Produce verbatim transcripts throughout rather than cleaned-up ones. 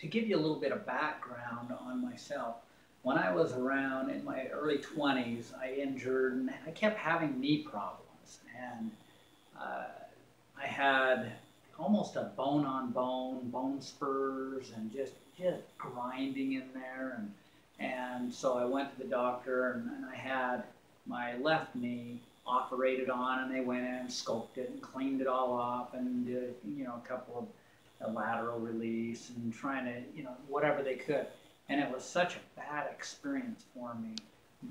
to give you a little bit of background on myself, when I was around in my early twenties, I injured and I kept having knee problems. And uh, I had almost a bone-on-bone, bone spurs, and just, just grinding in there. And, and so I went to the doctor, and, and I had my left knee operated on, and they went in and sculpted it and cleaned it all off and did, you know, a couple of a lateral release and trying to, you know, whatever they could. And it was such a bad experience for me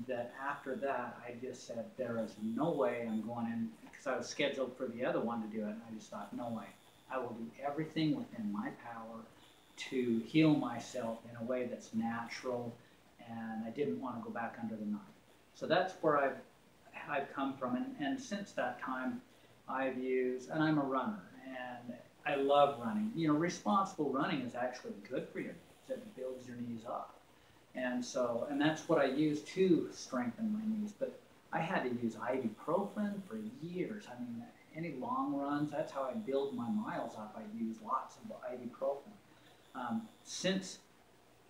that after that, I just said, there is no way I'm going in, because I was scheduled for the other one to do it. And I just thought, no way. I will do everything within my power to heal myself in a way that's natural. And I didn't want to go back under the knife. So that's where I've, I've come from. And, and since that time, I've used, and I'm a runner. And I love running. You know, responsible running is actually good for your knees. It builds your knees up. And so, and that's what I use to strengthen my knees. But I had to use ibuprofen for years. I mean, any long runs, that's how I build my miles up. I use lots of ibuprofen. Um, since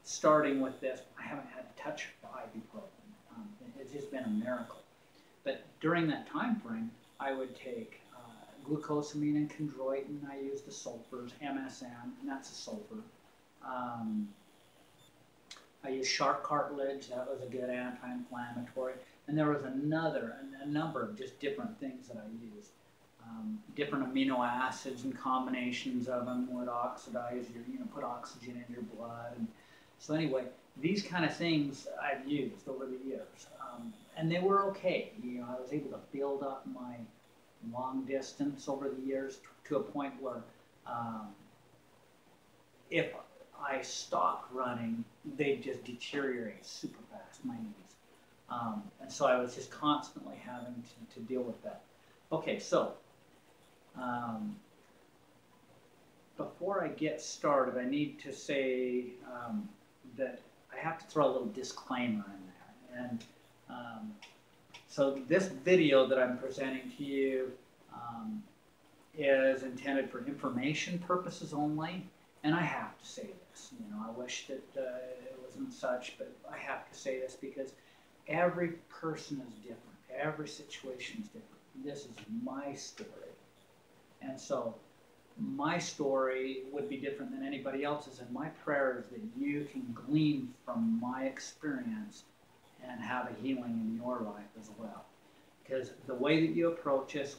starting with this, I haven't had to touch the ibuprofen. Um, it's just been a miracle. But during that time frame, I would take glucosamine and chondroitin. I use the sulfurs, M S M, and that's a sulfur. Um, I use shark cartilage. That was a good anti-inflammatory. And there was another, a number of just different things that I used. Um, different amino acids and combinations of them would oxidize your, you know, put oxygen in your blood. And so anyway, these kind of things I've used over the years. Um, and they were okay. You know, I was able to build up my long distance over the years to a point where um, if I stopped running, they'd just deteriorate super fast, my knees. Um, and so I was just constantly having to, to deal with that. Okay, so um, before I get started, I need to say um, that I have to throw a little disclaimer in there. And um, so this video that I'm presenting to you um, is intended for information purposes only, and I have to say this. You know, I wish that uh, it wasn't such, but I have to say this because every person is different. Every situation is different. This is my story. And so my story would be different than anybody else's, and my prayer is that you can glean from my experience and have a healing in your life as well, because the way that you approach this,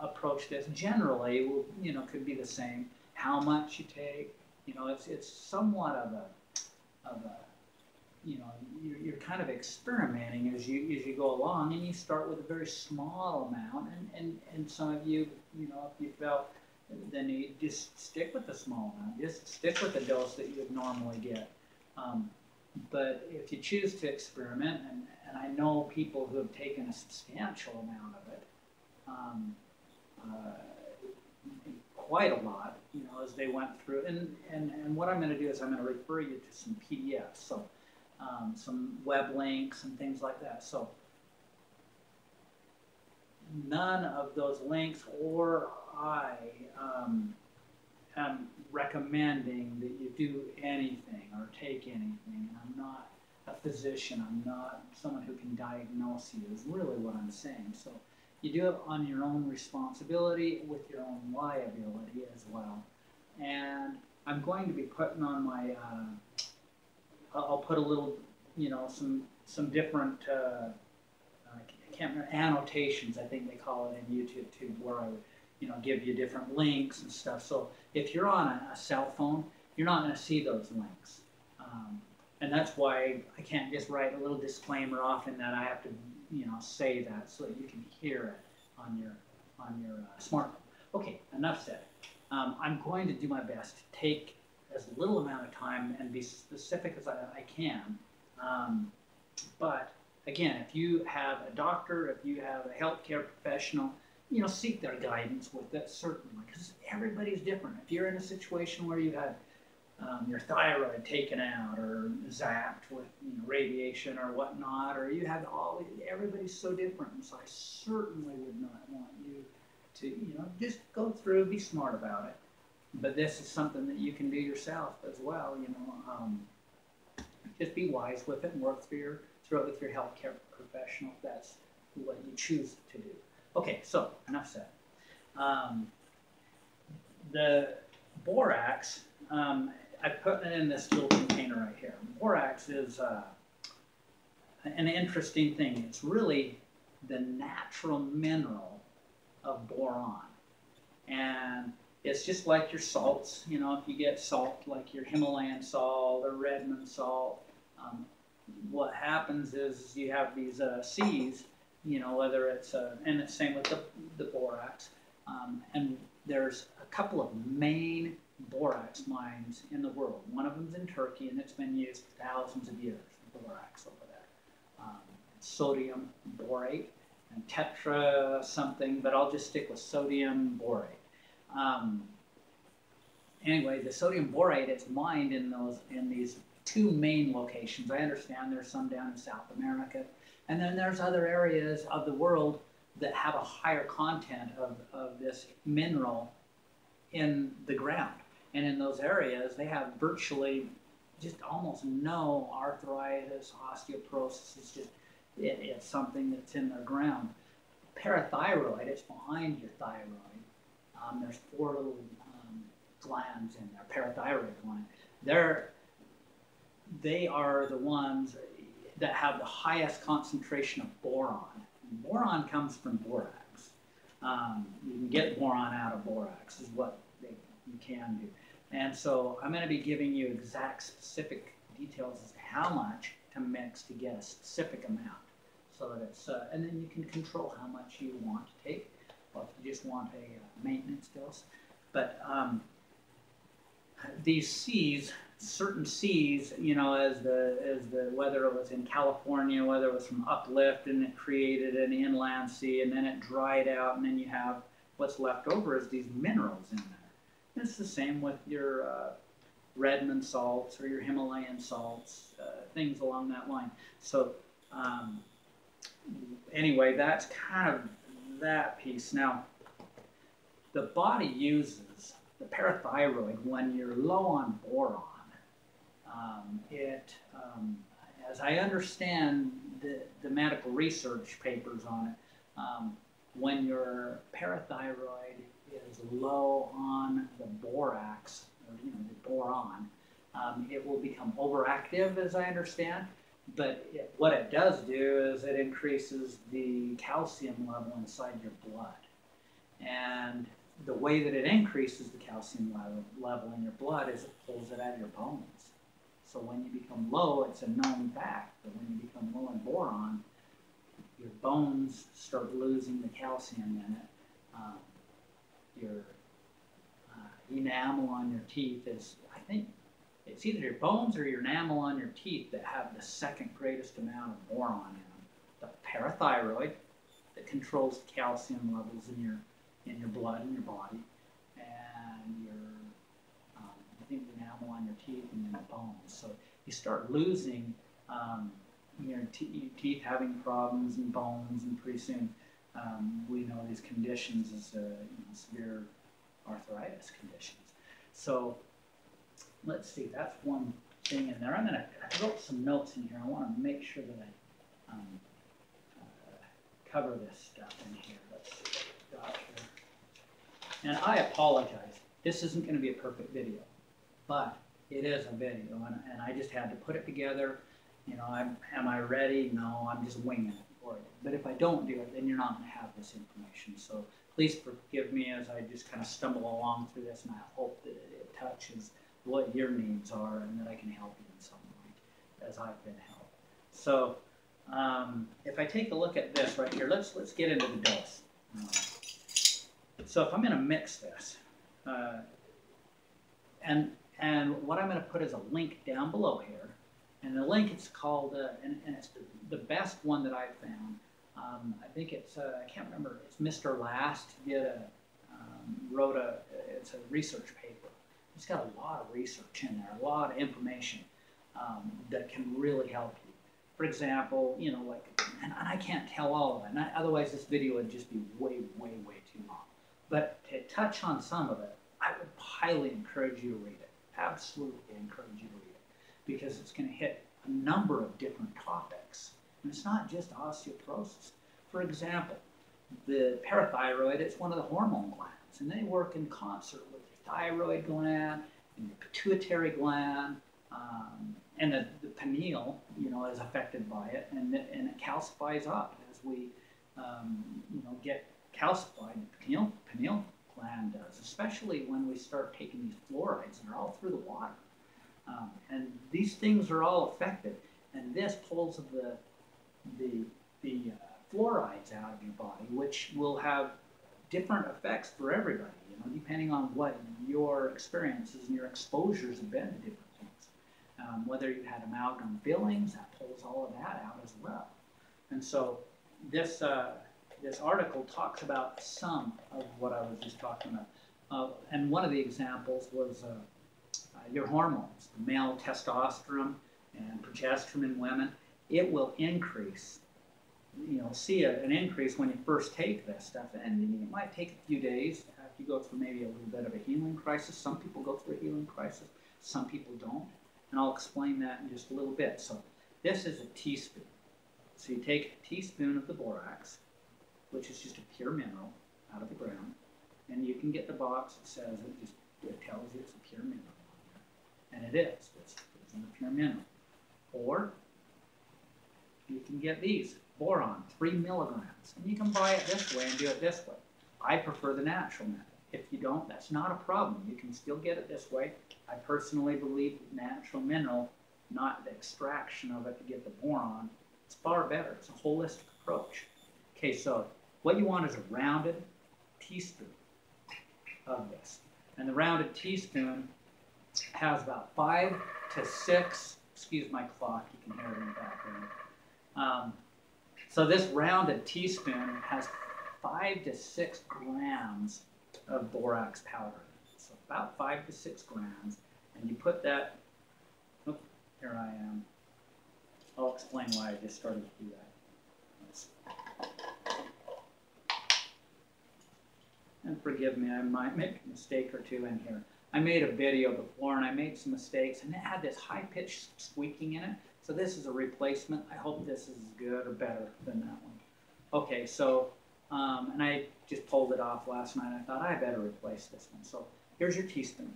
approach this generally, will, you know, could be the same. How much you take, you know, it's it's somewhat of a, of a, you know, you're, you're kind of experimenting as you as you go along, and you start with a very small amount, and and and some of you, you know, if you felt the need, just stick with the small amount, just stick with the dose that you would normally get. Um, But if you choose to experiment, and, and I know people who have taken a substantial amount of it, um, uh, quite a lot, you know, as they went through. And, and, and what I'm going to do is I'm going to refer you to some P D Fs, so um, some web links and things like that. So none of those links or I um, am recommending that you do anything or take anything. And I'm not a physician. I'm not someone who can diagnose you, is really what I'm saying. So you do it on your own responsibility with your own liability as well. And I'm going to be putting on my, uh, I'll put a little, you know, some some different, uh, I can't remember, annotations, I think they call it in YouTube too, where I would, you know, give you different links and stuff. So if you're on a, a cell phone, you're not going to see those links. Um, and that's why I can't just write a little disclaimer off in that. I have to, you know, say that so that you can hear it on your, on your uh, smartphone. Okay, enough said. Um, I'm going to do my best to take as little amount of time and be specific as I, I can. Um, but again, if you have a doctor, if you have a healthcare professional, you know, seek their guidance with that, certainly, because everybody's different. If you're in a situation where you had um, your thyroid taken out or zapped with, you know, radiation or whatnot, or you had all, everybody's so different. And so I certainly would not want you to, you know, just go through, be smart about it. But this is something that you can do yourself as well. You know, um, just be wise with it and work through your through it with your healthcare professional if that's what you choose to do. Okay, so enough said. Um, the borax, um, I put it in this little container right here. Borax is uh, an interesting thing. It's really the natural mineral of boron. And it's just like your salts. You know, if you get salt, like your Himalayan salt or Redmond salt, um, what happens is you have these uh, C's, you know, whether it's, uh, and it's same with the, the borax. Um, and there's a couple of main borax mines in the world. One of them's in Turkey, and it's been used for thousands of years, borax over there. Um, sodium borate and tetra something, but I'll just stick with sodium borate. Um, anyway, the sodium borate is mined in those in these two main locations. I understand there's some down in South America, and then there's other areas of the world that have a higher content of, of this mineral in the ground. And in those areas, they have virtually just almost no arthritis, osteoporosis. It's just it, it's something that's in their ground. Parathyroid, it's behind your thyroid. Um, there's four little um, glands in there, parathyroid gland. They're, they are the ones that have the highest concentration of boron. And boron comes from borax. Um, you can get boron out of borax is what they, you can do. And so I'm going to be giving you exact specific details as to how much to mix to get a specific amount. So that it's, uh, and then you can control how much you want to take. Well, if you just want a uh, maintenance dose. But um, these seas, certain seas, you know, as the, as the, whether it was in California, whether it was from uplift and it created an inland sea and then it dried out and then you have what's left over is these minerals in there. And it's the same with your uh, Redmond salts or your Himalayan salts, uh, things along that line. So um, anyway, that's kind of that piece. Now, the body uses the parathyroid when you're low on boron. Um, it, um, as I understand the, the medical research papers on it, um, when your parathyroid is low on the borax, or you know, the boron, um, it will become overactive, as I understand. But it, what it does do is it increases the calcium level inside your blood. And the way that it increases the calcium level, level in your blood is it pulls it out of your bones. So when you become low, it's a known fact. But when you become low in boron, your bones start losing the calcium in it. Um, your uh, enamel on your teeth is, I think, it's either your bones or your enamel on your teeth that have the second greatest amount of boron in them. The parathyroid that controls the calcium levels in your in your blood in your body, and your um, I think the enamel on your teeth and your bones. So you start losing um, your, your teeth having problems and bones, and pretty soon um, we know these conditions as uh, you know, severe arthritis conditions. So. Let's see, that's one thing in there. I'm gonna, I wrote some notes in here. I want to make sure that I um, uh, cover this stuff in here. Let's see what I've got here. And I apologize. This isn't going to be a perfect video, but it is a video, and, and I just had to put it together. You know, I'm, am I ready? No, I'm just winging it for you. But if I don't do it, then you're not going to have this information. So please forgive me as I just kind of stumble along through this, and I hope that it, it touches what your needs are and that I can help you in some way as I've been helped. So um, if I take a look at this right here, let's let's get into the dose. Um, so if I'm going to mix this, uh, and and what I'm going to put is a link down below here, and the link it's called, uh, and, and it's the best one that I've found. Um, I think it's, uh, I can't remember, it's Mister Last did a, um, wrote a, it's a research paper. It's got a lot of research in there, a lot of information um, that can really help you. For example, you know, like, and I can't tell all of it, and I, otherwise this video would just be way, way, way too long. But to touch on some of it, I would highly encourage you to read it. Absolutely encourage you to read it, because it's going to hit a number of different topics. And it's not just osteoporosis. For example, the parathyroid, it's one of the hormone glands, and they work in concert with your thyroid gland and your pituitary gland, um, and the, the pineal, you know, is affected by it, and, and it calcifies up as we, um, you know, get calcified. The pineal, pineal gland does, especially when we start taking these fluorides that are all through the water. Um, and these things are all affected, and this pulls the, the, the uh, fluorides out of your body, which will have different effects for everybody, you know, depending on what your experiences and your exposures have been to different things. Um, whether you've had amalgam fillings, that pulls all of that out as well. And so this, uh, this article talks about some of what I was just talking about. Uh, and one of the examples was uh, uh, your hormones, the male testosterone and progesterone in women. It will increase. You'll see a, an increase when you first take this stuff, and it might take a few days after you go through maybe a little bit of a healing crisis. Some people go through a healing crisis, some people don't, and I'll explain that in just a little bit. So this is a teaspoon. So you take a teaspoon of the borax, which is just a pure mineral out of the ground, and you can get the box that says it just it tells you it's a pure mineral, and it is. It's, it's a pure mineral. Or you can get these. Boron, three milligrams. And you can buy it this way and do it this way. I prefer the natural method. If you don't, that's not a problem. You can still get it this way. I personally believe natural mineral, not the extraction of it to get the boron, it's far better. It's a holistic approach. Okay, so what you want is a rounded teaspoon of this. And the rounded teaspoon has about five to six, excuse my clock, you can hear it in the background. Um, So this rounded teaspoon has five to six grams of borax powder. So about five to six grams. And you put that, oh, here I am. I'll explain why I just started to do that. And forgive me, I might make a mistake or two in here. I made a video before and I made some mistakes, and it had this high-pitched squeaking in it. So this is a replacement. I hope this is as good or better than that one. Okay, so, um, and I just pulled it off last night. I thought I better replace this one. So here's your teaspoon.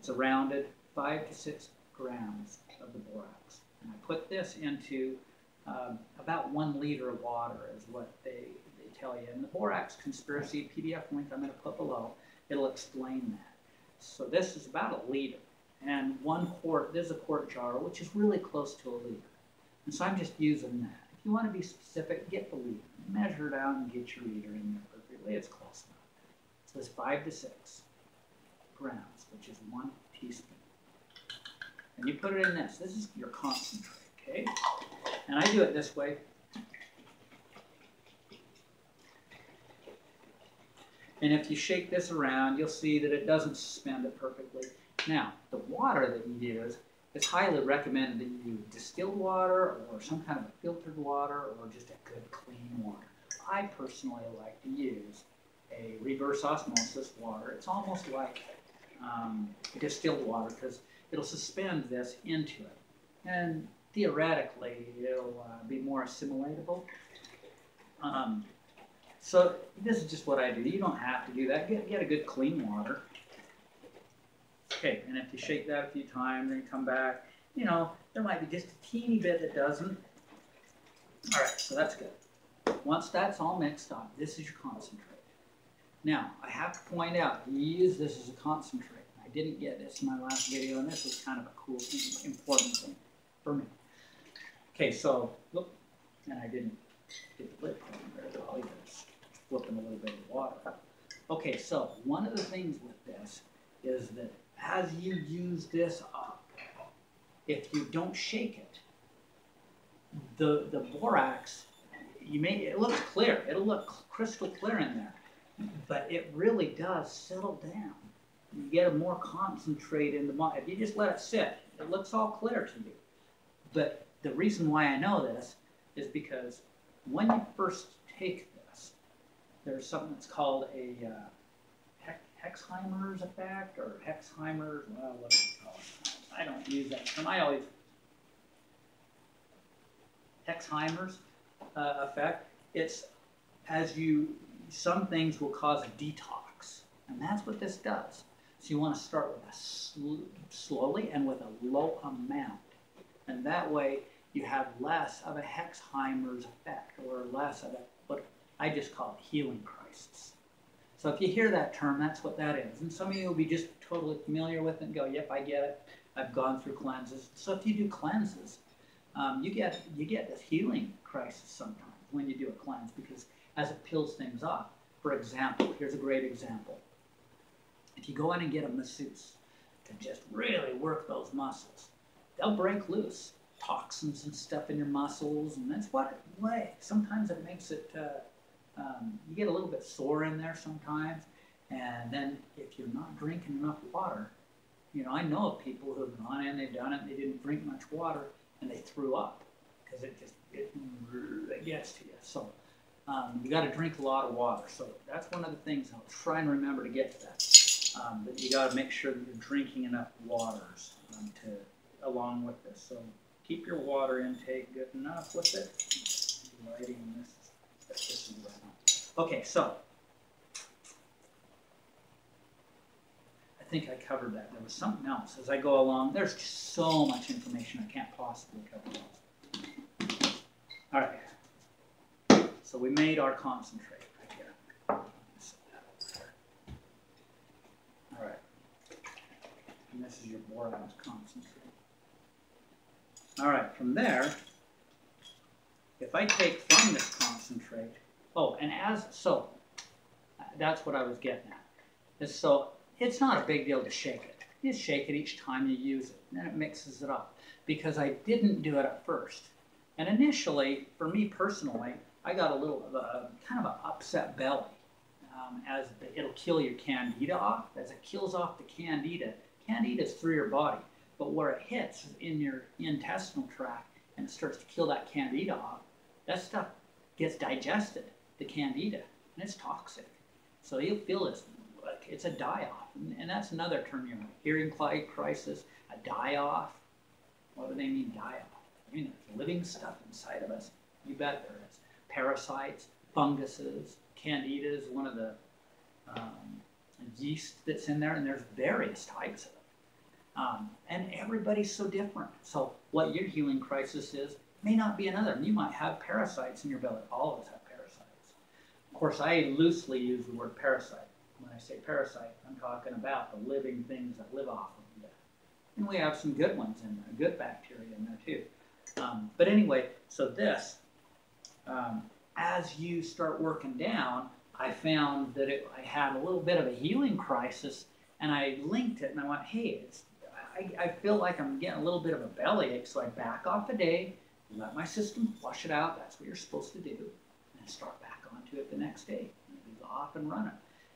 It's a rounded five to six grams of the borax. And I put this into um, about one liter of water is what they, they tell you. And the Borax Conspiracy P D F link I'm going to put below, it'll explain that. So this is about a liter. And one quart, there's a quart jar, which is really close to a liter. And so I'm just using that. If you want to be specific, get the liter. Measure it out and get your liter in there perfectly. It's close enough. So it's five to six grams, which is one teaspoon. And you put it in this. This is your concentrate, okay? And I do it this way. And if you shake this around, you'll see that it doesn't suspend it perfectly. Now, the water that you use, it's highly recommended that you use distilled water or some kind of a filtered water or just a good clean water. I personally like to use a reverse osmosis water. It's almost like um, distilled water because it'll suspend this into it. And theoretically, it'll uh, be more assimilatable. Um, so this is just what I do. You don't have to do that. Get, get a good clean water. Okay, and if you shake that a few times, then come back, you know, there might be just a teeny bit that doesn't. All right, so that's good. Once that's all mixed up, this is your concentrate. Now, I have to point out, you use this as a concentrate. I didn't get this in my last video, and this was kind of a cool thing, important thing for me. Okay, so, look, and I didn't get the lid on very well either. Just flipping a little bit of water. Okay, so one of the things with this is that as you use this up, if you don't shake it, the, the borax, you may, it looks clear. It'll look crystal clear in there, but it really does settle down. You get a more concentrate in the body. If you just let it sit, it looks all clear to you. But the reason why I know this is because when you first take this, there's something that's called a, uh, Hexheimer's effect or Hexheimer's, well, what do we call it? I don't use that term. I always, Hexheimer's uh, effect. It's as you, some things will cause a detox, and that's what this does. So you want to start with a sl slowly and with a low amount, and that way you have less of a Hexheimer's effect or less of a, what I just call it, healing crisis. So if you hear that term, that's what that is. And some of you will be just totally familiar with it and go, yep, I get it. I've gone through cleanses. So if you do cleanses, um, you get you get this healing crisis sometimes when you do a cleanse, because as it peels things off. For example, here's a great example. If you go in and get a masseuse to just really work those muscles, they'll break loose toxins and stuff in your muscles, and that's what it way. Sometimes it makes it, uh, um, you get a little bit sore in there sometimes, and then if you're not drinking enough water, you know, I know of people who have gone in, they've done it, and they didn't drink much water, and they threw up, because it just, it, it gets to you. So um, you got to drink a lot of water. So that's one of the things I'll try and remember to get to that. Um, but you got to make sure that you're drinking enough waters um, to along with this. So keep your water intake good enough with it. Lighting this. Okay, so I think I covered that. There was something else as I go along. There's just so much information I can't possibly cover all. All right. So we made our concentrate. And this is your borax concentrate. All right, from there, if I take from this concentrate, oh, and as, so, that's what I was getting at. Is so, it's not a big deal to shake it. You just shake it each time you use it, and then it mixes it up. Because I didn't do it at first. And initially, for me personally, I got a little of a, kind of an upset belly. Um, as the, it'll kill your candida off, as it kills off the candida, Candida is through your body, but where it hits is in your intestinal tract, and it starts to kill that candida off. That stuff gets digested, the candida, and it's toxic. So you'll feel this, it's a die-off, and that's another term you're hearing, hearing crisis, a die-off. What do they mean, die-off? I mean, there's living stuff inside of us. You bet there is. Parasites, funguses, candida is one of the um, yeast that's in there, and there's various types of it. Um, and everybody's so different. So what your healing crisis is may not be another. You might have parasites in your belly. All of us have parasites. Of course, I loosely use the word parasite. When I say parasite, I'm talking about the living things that live off of you. And we have some good ones in there, good bacteria in there too. Um, but anyway, so this, um, as you start working down, I found that it, I had a little bit of a healing crisis, and I linked it, and I went, hey, it's, I, I feel like I'm getting a little bit of a bellyache, so I back off a day, let my system flush it out, that's what you're supposed to do, and I start back onto it the next day, and it's off and running.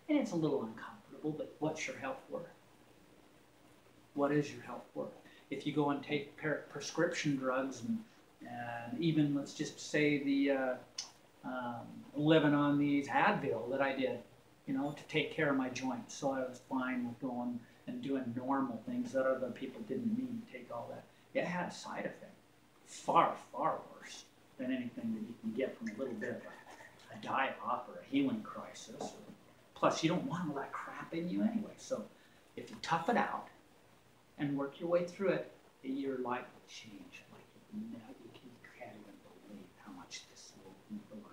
And it's a little uncomfortable, but what's your health worth? What is your health worth? If you go and take prescription drugs, and, and even, let's just say the... Uh, Um, living on these Advil that I did, you know, to take care of my joints. So I was fine with going and doing normal things that other people didn't need to take all that. It had a side effect far, far worse than anything that you can get from a little bit of a, a die-off or a healing crisis. Plus, you don't want all that crap in you anyway. So if you tough it out and work your way through it, your life will change. Like you never, you can't even believe how much this will improve.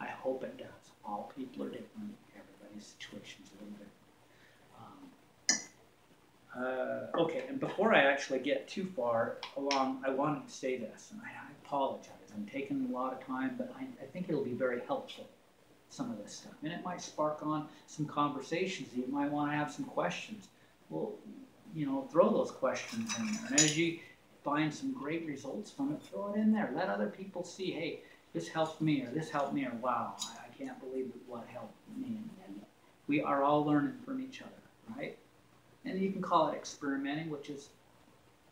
I hope it does. All people are different. Everybody's situation is a little different. Um, uh, okay, and before I actually get too far along, I wanted to say this, and I, I apologize. I'm taking a lot of time, but I, I think it'll be very helpful, some of this stuff. And it might spark on some conversations. You might want to have some questions. Well, you know, throw those questions in there. And as you find some great results from it, throw it in there. Let other people see, hey, this helped me, or this helped me, or wow, I can't believe what helped me. And we are all learning from each other, right? And you can call it experimenting, which is,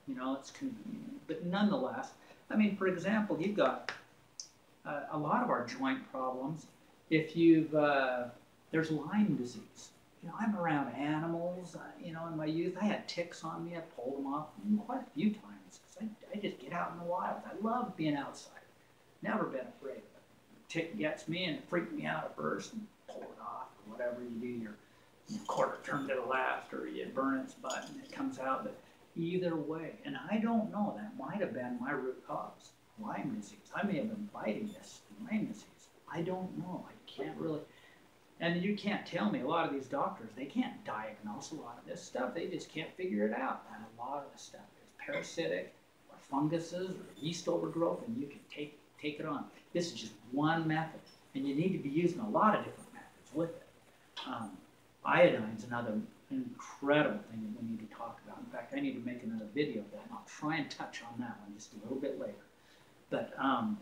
you know, it's convenient. But nonetheless, I mean, for example, you've got uh, a lot of our joint problems. If you've, uh, there's Lyme disease. you know, I'm around animals. Uh, you know, in my youth, I had ticks on me. I pulled them off quite a few times because I, I just get out in the wild. I love being outside. Never been afraid of it. A tick gets me and it freaked me out at first and pull it off. Or whatever you do, your quarter turn to the left or you burn its butt and it comes out. But either way, and I don't know, that might have been my root cause. Lyme disease. I may have been biting this Lyme disease. I don't know. I can't really. And you can't tell me, a lot of these doctors, they can't diagnose a lot of this stuff. They just can't figure it out. And a lot of this stuff is parasitic or funguses or yeast overgrowth, and you can take, take it on. This is just one method, and you need to be using a lot of different methods with it. Um, iodine is another incredible thing that we need to talk about. In fact, I need to make another video of that, and I'll try and touch on that one just a little bit later. But um,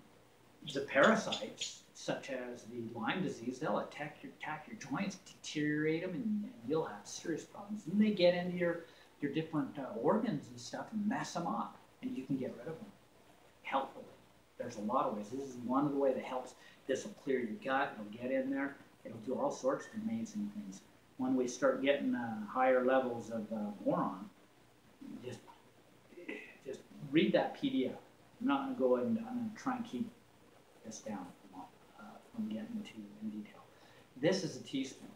the parasites, such as the Lyme disease, they'll attack your, attack your joints, deteriorate them, and, and you'll have serious problems. And they get into your, your different uh, organs and stuff and mess them up, and you can get rid of them helpfully. There's a lot of ways. This is one of the ways that helps. This will clear your gut. It'll get in there. It'll do all sorts of amazing things. When we start getting uh, higher levels of uh, boron, just, just read that P D F. I'm not going to go and I'm going to try and keep this down uh, from getting into in detail. This is a teaspoon.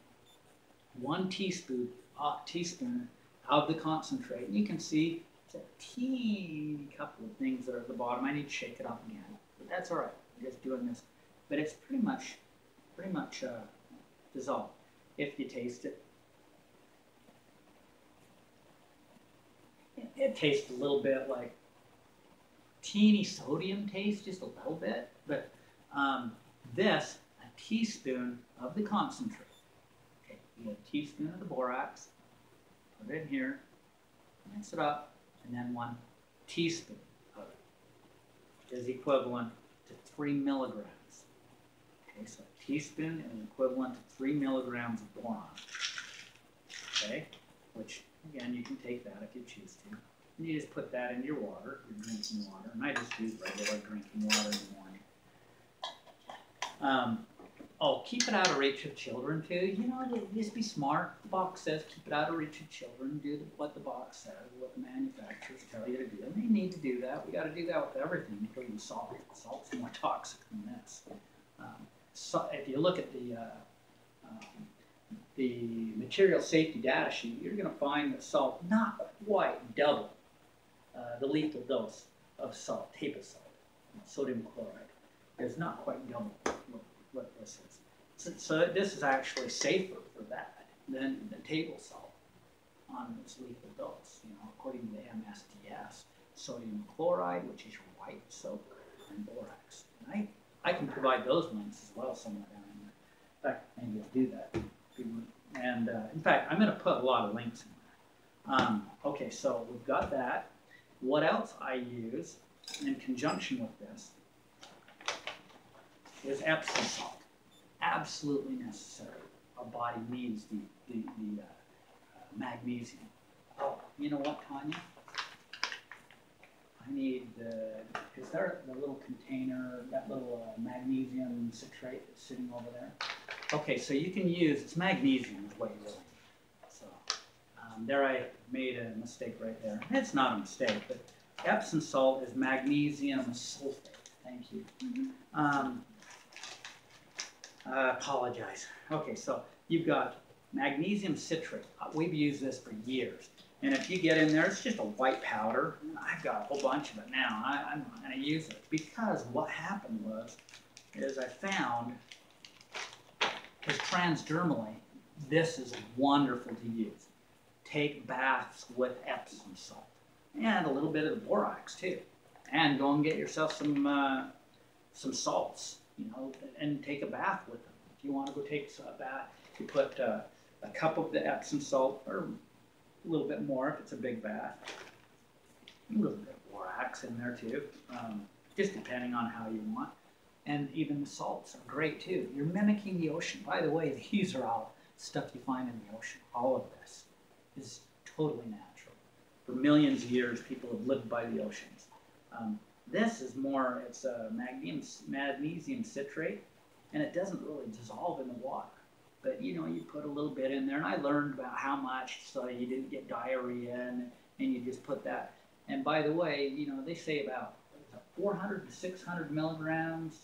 One teaspoon, uh, teaspoon of the concentrate. And you can see it's a teeny couple of things that are at the bottom. I need to shake it up again, but that's all right. I'm just doing this, but it's pretty much, pretty much uh, dissolved if you taste it. it. It tastes a little bit like teeny sodium taste, just a little bit, but um, this, a teaspoon of the concentrate. Okay, you get a teaspoon of the borax, put it in here, mix it up, and then one teaspoon of it is equivalent to three milligrams. Okay, so a teaspoon is equivalent to three milligrams of boron. Okay, which again, you can take that if you choose to. And you just put that in your water, your drinking water, and I just use regular drinking water in the morning. Um, oh, keep it out of reach of children too. You know, just be smart. The box says keep it out of reach of children. Do what the box says, what the manufacturers tell you to do. And they need to do that. We got to do that with everything, including salt. Salt's more toxic than this. Um, so if you look at the uh, um, the material safety data sheet, you're going to find that salt not quite double Uh, the lethal dose of salt, table salt, sodium chloride, is not quite double what, what this is. So, so this is actually safer for that than the table salt on this lethal dose. You know, according to the M S D S, sodium chloride, which is your white soap, and borax. And I, I can provide those links as well somewhere down in there. In fact, maybe I'll do that. And uh, in fact, I'm going to put a lot of links in there. Um, okay, so we've got that. What else I use in conjunction with this is Epsom salt. Absolutely necessary. Our body needs the, the, the uh, uh, magnesium. Oh, you know what, Tanya? I need the, is there the little container, that little uh, magnesium citrate that's sitting over there? Okay, so you can use, it's magnesium is what you really need. So, Um, there I made a mistake right there. It's not a mistake, but Epsom salt is magnesium sulfate. Thank you. Mm-hmm. um, I apologize. Okay, so you've got magnesium citrate. We've used this for years. And if you get in there, it's just a white powder. I've got a whole bunch of it now. I, I'm not going to use it because what happened was is I found is transdermally, this is wonderful to use. Take baths with Epsom salt and a little bit of the borax too, and go and get yourself some uh, some salts, you know, and take a bath with them. If you want to go take a bath, you put uh, a cup of the Epsom salt or a little bit more if it's a big bath, a little bit of borax in there too, um, just depending on how you want. And even the salts are great too. You're mimicking the ocean. By the way, these are all stuff you find in the ocean, all of this is totally natural. For millions of years, people have lived by the oceans. Um, this is more, it's a magnesium, magnesium citrate, and it doesn't really dissolve in the water. But, you know, you put a little bit in there. And I learned about how much so you didn't get diarrhea, and, and you just put that. And by the way, you know, they say about four hundred to six hundred milligrams,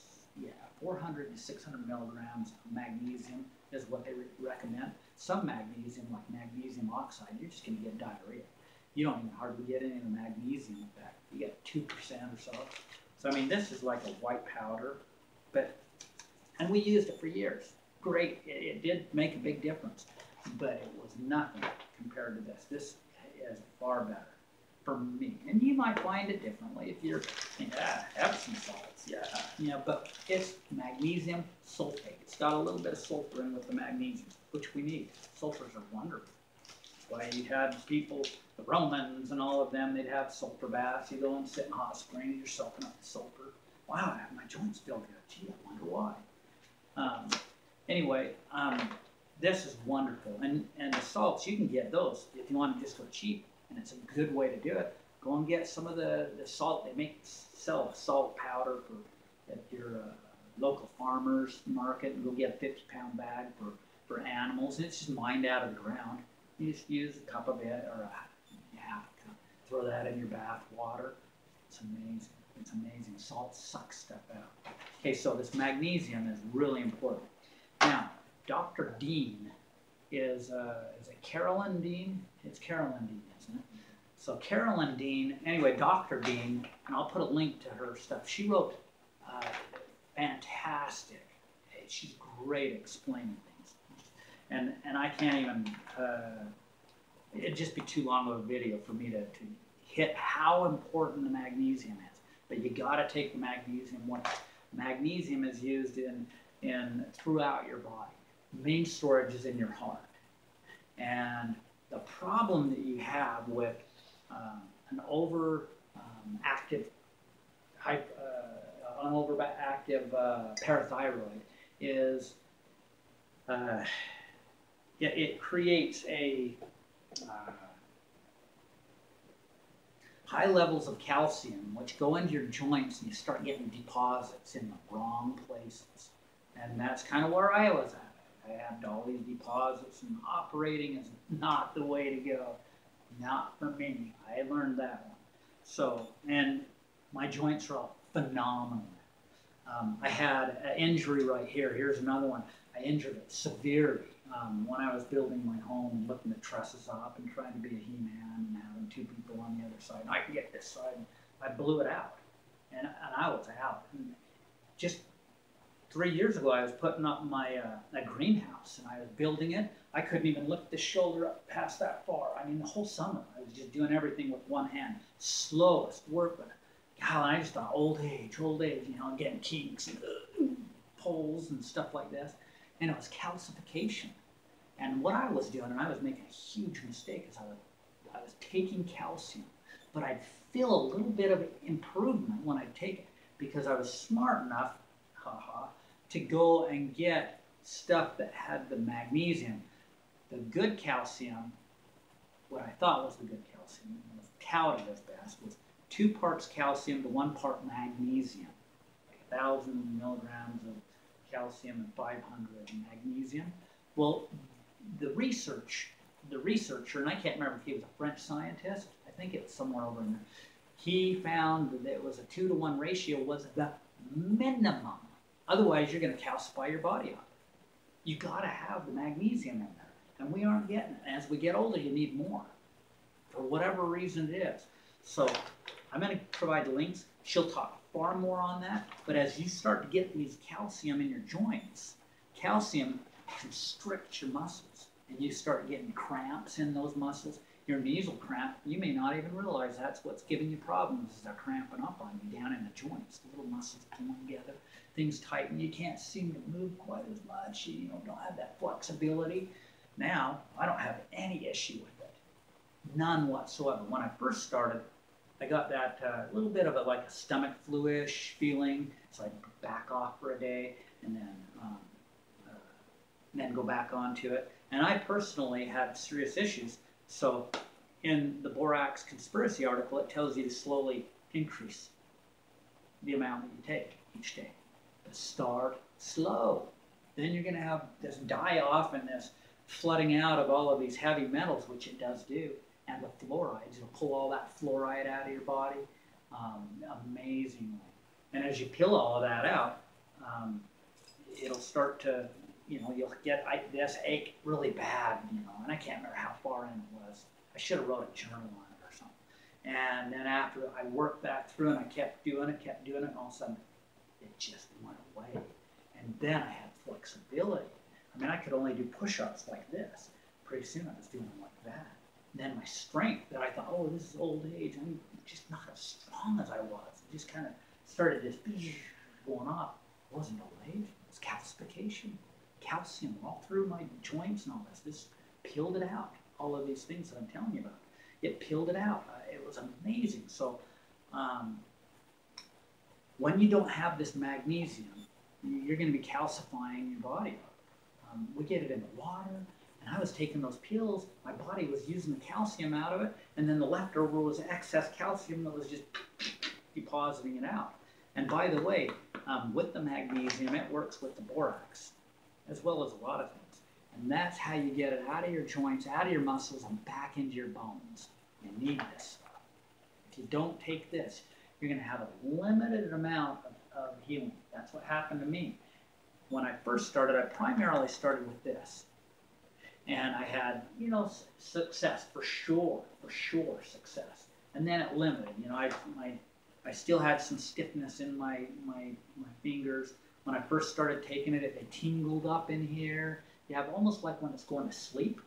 yeah, four hundred to six hundred milligrams of magnesium is what they re recommend. Some magnesium, like magnesium oxide, you're just going to get diarrhea. You don't even hardly get any of the magnesium in fact. You get two percent or so. So, I mean, this is like a white powder. But, and we used it for years. Great. It, it did make a big difference. But it was nothing compared to this. This is far better for me. And you might find it differently if you're, yeah, Epsom salts. Yeah. You know, but it's magnesium sulfate. It's got a little bit of sulfur in with the magnesium, which we need. Sulfurs are wonderful. Why you had people, the Romans and all of them, they'd have sulfur baths. You go and sit in a hot spring, you're soaking up the sulfur. Wow, my joints feel good. Gee, I wonder why. Um, anyway, um, this is wonderful. And, and the salts, you can get those if you want to just go cheap. And it's a good way to do it. Go and get some of the, the salt. They make sell salt powder for at your uh, local farmer's market. And go get a fifty pound bag for, for animals. And it's just mined out of the ground. You just use a cup of it or a half a cup. Throw that in your bath water. It's amazing. It's amazing. Salt sucks stuff out. Okay, so this magnesium is really important. Now, Doctor Dean is uh, is it Carolyn Dean? It's Carolyn Dean, isn't it? So Carolyn Dean. Anyway, Doctor Dean, and I'll put a link to her stuff. She wrote uh, fantastic. She's great at explaining things. And, and I can't even, uh, it'd just be too long of a video for me to, to hit how important the magnesium is. But you got to take the magnesium once. Magnesium is used in, in throughout your body. Main storage is in your heart. And the problem that you have with um, an over um, active, hype, uh, an overactive uh, parathyroid is uh, It, it creates a uh, high levels of calcium, which go into your joints, and you start getting deposits in the wrong places. And that's kind of where I was at. I had all these deposits, and operating is not the way to go. Not for me. I learned that one. So, and my joints are all phenomenal. Um, I had an injury right here. Here's another one. I injured it severely. Um, when I was building my home and looking the trusses up and trying to be a he-man and having two people on the other side, and I could get this side, and I blew it out, and, and I was out. And just three years ago, I was putting up my uh, a greenhouse, and I was building it. I couldn't even lift the shoulder up past that far. I mean, the whole summer, I was just doing everything with one hand, slowest working. God, I just thought, old age, old age, you know, I'm getting kinks and uh, poles and stuff like this. And it was calcification. And what I was doing, and I was making a huge mistake, is I was, I was taking calcium. But I'd feel a little bit of improvement when I'd take it, because I was smart enough, haha, to go and get stuff that had the magnesium. The good calcium, what I thought was the good calcium, and was touted as best, was two parts calcium to one part magnesium. Like a thousand milligrams of calcium and five hundred magnesium. Well, the research, the researcher, and I can't remember if he was a French scientist, I think it was somewhere over in there, he found that it was a two to one ratio was the minimum. Otherwise, you're going to calcify your body up. You got to have the magnesium in there, and we aren't getting it. As we get older, you need more, for whatever reason it is. So I'm going to provide links. She'll talk far more on that, but as you start to get these calcium in your joints, calcium constricts your muscles, and you start getting kramps in those muscles. Your knees will cramp. You may not even realize that's what's giving you problems, is they're cramping up on you down in the joints. The little muscles pulling together, things tighten. You can't seem to move quite as much. You know, don't have that flexibility. Now, I don't have any issue with it, none whatsoever. When I first started, I got that uh, little bit of a, like a stomach flu-ish feeling, so I'd back off for a day and then um, uh, and then go back onto it. And I personally had serious issues. So in the Borax conspiracy article, it tells you to slowly increase the amount that you take each day. But start slow. then you're going to have this die-off and this flooding out of all of these heavy metals, which it does do, and with fluorides. It'll pull all that fluoride out of your body um, amazingly. And as you peel all of that out, um, it'll start to, you know, you'll get I, this ache really bad, you know, and I can't remember how far in it was. I should have wrote a journal on it or something. And then after I worked that through and I kept doing it, kept doing it, and all of a sudden it just went away. And then I had flexibility. I mean, I could only do push-ups like this. Pretty soon I was doing them like that. And then my strength that I thought, oh, this is old age. I'm just not as strong as I was. It just kind of started this going off. It wasn't old age. It was calcification. Calcium all through my joints and all this. This peeled it out. All of these things that I'm telling you about. It peeled it out. Uh, it was amazing. So um, when you don't have this magnesium, you're going to be calcifying your body. Um, we get it in the water, and I was taking those pills. My body was using the calcium out of it, and then the leftover was excess calcium that was just depositing it out. And by the way, um, with the magnesium, it works with the borax, as well as a lot of things. And that's how you get it out of your joints, out of your muscles, and back into your bones. You need this stuff. If you don't take this, you're going to have a limited amount of, of healing. That's what happened to me. When I first started, I primarily started with this. And I had, you know, success, for sure, for sure success. And then it limited. You know, I, my, I still had some stiffness in my, my, my fingers. When I first started taking it, it tingled up in here. You have almost like when it's going to sleep.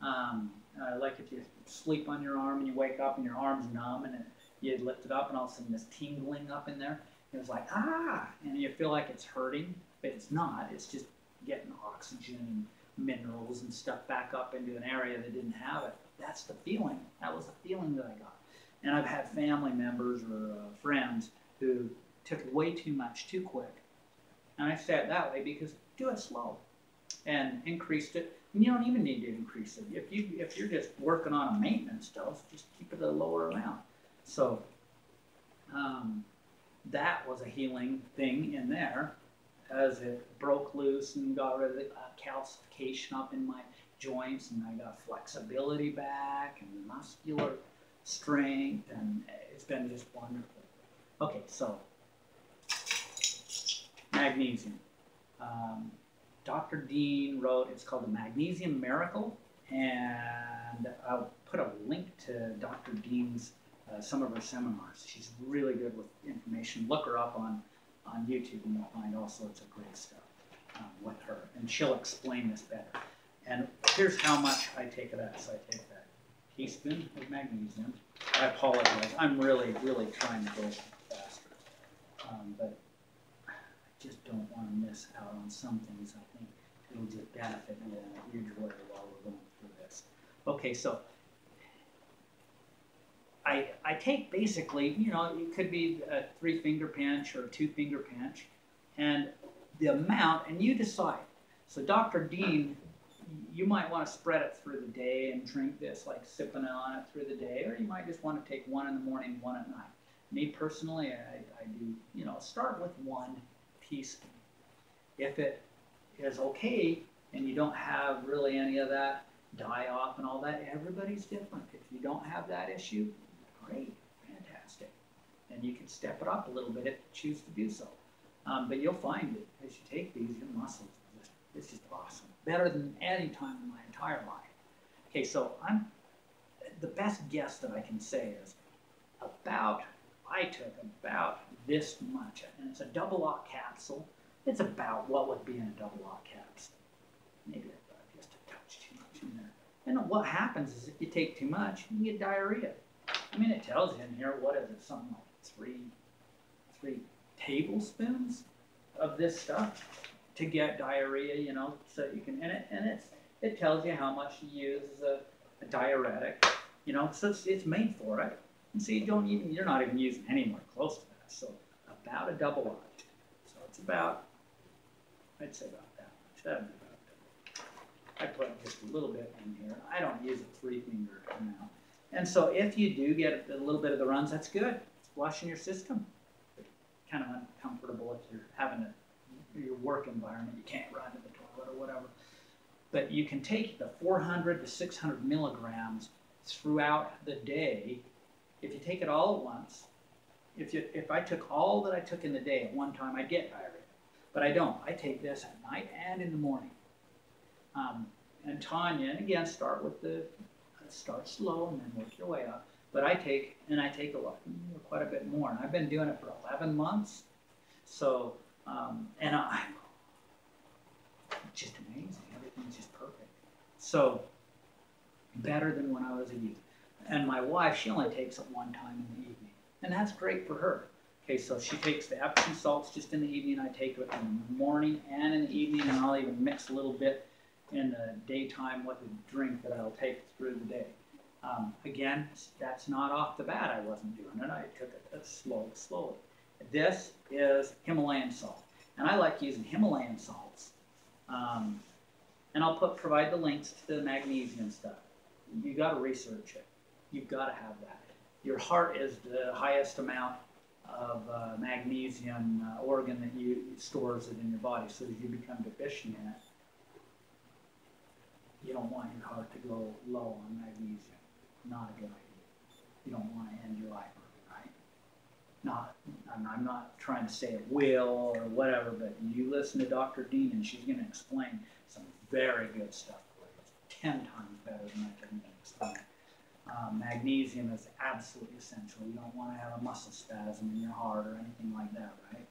Um, uh, like if you sleep on your arm and you wake up and your arm's numb and it, you lift it up and all of a sudden this tingling up in there. It was like, ah! And you feel like it's hurting, but it's not. It's just getting oxygen and minerals and stuff back up into an area that didn't have it. That's the feeling. That was the feeling that I got. And I've had family members or uh, friends who took way too much too quick. And I say it that way because do it slow. And increased it. And you don't even need to increase it. If, you, if you're just working on a maintenance dose, just keep it at a lower amount. So um, that was a healing thing in there as it broke loose and got rid of the uh, calcification up in my joints, and I got flexibility back and muscular strength, and it's been just wonderful. Okay, so magnesium. Um, Doctor Dean wrote, it's called The Magnesium Miracle, and I'll put a link to Doctor Dean's, uh, some of her seminars. She's really good with information. Look her up on, on YouTube, and you'll find all sorts of great stuff um, with her, and she'll explain this better. And here's how much I take of that. So I take that teaspoon of magnesium. I apologize. I'm really, really trying to go faster, um, but just don't want to miss out on some things. I think it'll just benefit me in a huge way while we're going through this. Okay, so I, I take basically, you know, it could be a three finger pinch or a two finger pinch, and the amount, and you decide. So Doctor Dean, you might want to spread it through the day and drink this, like sipping on it through the day, or you might just want to take one in the morning, one at night. Me personally, I, I do, you know, start with one. Teaspoon. If it is okay and you don't have really any of that die off and all that, everybody's different. If you don't have that issue, great, fantastic. And you can step it up a little bit if you choose to do so. Um, but you'll find that as you take these, your muscles, just, it's just awesome. Better than any time in my entire life. Okay, so I'm the best guess that I can say is about I took about this much, and it's a double O capsule. It's about what would be in a double O capsule. Maybe I thought just a touch too much in there. And what happens is if you take too much, you can get diarrhea. I mean, it tells you in here, what is it, something like three, three tablespoons of this stuff to get diarrhea, you know, so you can, and it, and it's, it tells you how much you use as a, a diuretic, you know, so it's, it's made for it. And so you don't even, you're not even using anywhere close to that. So about a double O. So it's about, I'd say about that much. That'd be about that. I put just a little bit in here. I don't use a three finger now. And so if you do get a little bit of the runs, that's good. It's flushing your system. It's kind of uncomfortable if you're having to your work environment, you can't run to the toilet or whatever. But you can take the four hundred to six hundred milligrams throughout the day. If you take it all at once, if, you, if I took all that I took in the day at one time, I'd get diarrhea. But I don't. I take this at night and in the morning. Um, and Tanya, and again, start with the, start slow and then work your way up. But I take, and I take a lot, quite a bit more. And I've been doing it for eleven months. So, um, and I, it's just amazing. Everything's just perfect. So, better than when I was a youth. And my wife, she only takes it one time in the evening. And that's great for her. Okay, so she takes the Epsom salts just in the evening. I take it in the morning and in the evening, and I'll even mix a little bit in the daytime with a drink that I'll take through the day. Um, again, that's not off the bat. I wasn't doing it. I took it slowly, slowly. This is Himalayan salt. And I like using Himalayan salts. Um, and I'll put provide the links to the magnesium stuff. You've got to research it. You've got to have that. Your heart is the highest amount of uh, magnesium uh, organ that you stores it in your body. So if you become deficient in it, you don't want your heart to go low on magnesium. Not a good idea. You don't want to end your life early, right? Not, I'm, I'm not trying to say it will or whatever, but you listen to Doctor Dean and she's going to explain some very good stuff for you. It's ten times better than I can explain. Uh, magnesium is absolutely essential. You don't want to have a muscle spasm in your heart or anything like that, right?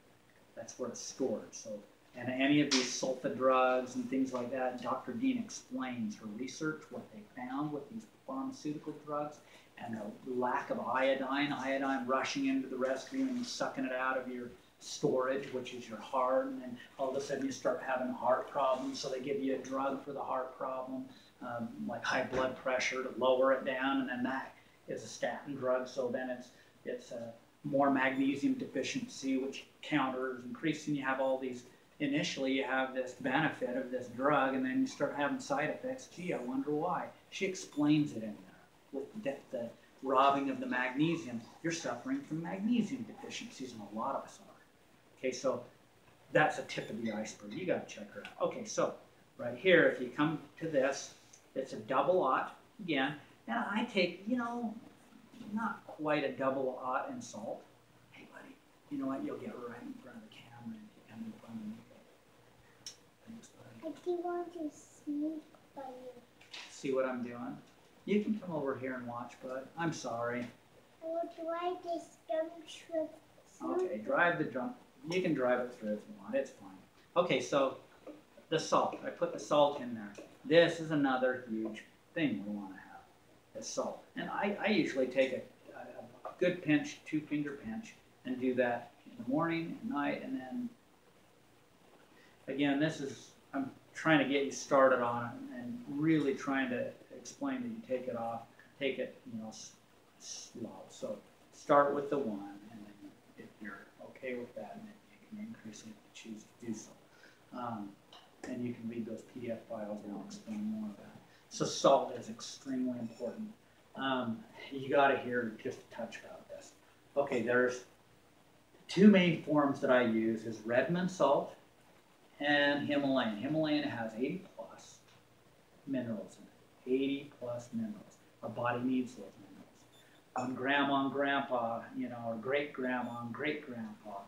That's where it's stored. So, and any of these sulfa drugs and things like that, Doctor Dean explains her research, what they found with these pharmaceutical drugs, and the lack of iodine, iodine rushing into the restroom and sucking it out of your storage, which is your heart, and then all of a sudden you start having heart problems, so they give you a drug for the heart problem, um, like high blood pressure to lower it down, and then that is a statin drug, so then it's it's a more magnesium deficiency, which counters increasing. You have all these, initially you have this benefit of this drug, and then you start having side effects. Gee, I wonder why. She explains it in there with the, the robbing of the magnesium. You're suffering from magnesium deficiencies, and a lot of us are. Okay, so that's a tip of the iceberg. You got to check her out. Okay, so right here, if you come to this, it's a double ought again. And I take, you know, not quite a double ought in salt. Hey, buddy, you know what? You'll get right in front of the camera if you come in front of me. Thanks, buddy. I do want to sneak by you. See what I'm doing? You can come over here and watch, bud. I'm sorry. I will drive this dump truck through. Okay, drive the dump. You can drive it through if you want, it's fine. Okay, so the salt, I put the salt in there. This is another huge thing we want to have, is salt. And I, I usually take a, a good pinch, two finger pinch, and do that in the morning, at night, and then, again, this is, I'm trying to get you started on it and really trying to explain that you take it off, take it, you know, slow. So start with the one, and then if you're okay with that, and then you can increase it if you choose to do so. Um, and you can read those P D F files and I'll explain more about it. So salt is extremely important. Um, you got to hear just a touch about this. Okay, there's two main forms that I use is Redmond salt and Himalayan. Himalayan has eighty plus minerals in it. eighty plus minerals. Our body needs those minerals. Um, grandma and grandpa, you know, or great-grandma and great-grandpa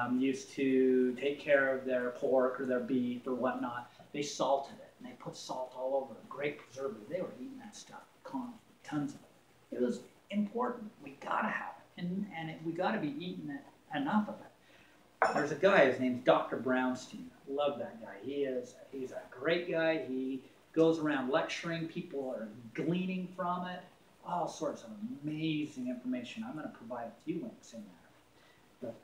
um, used to take care of their pork or their beef or whatnot. They salted it, and they put salt all over it. Great preservative. They were eating that stuff, tons of it. It was important. We got to have it, and, and it, we got to be eating it, enough of it. There's a guy, his name's Doctor Brownstein. I love that guy. He is, he's a great guy. He goes around lecturing. People are gleaning from it. All sorts of amazing information. I'm going to provide a few links in there. But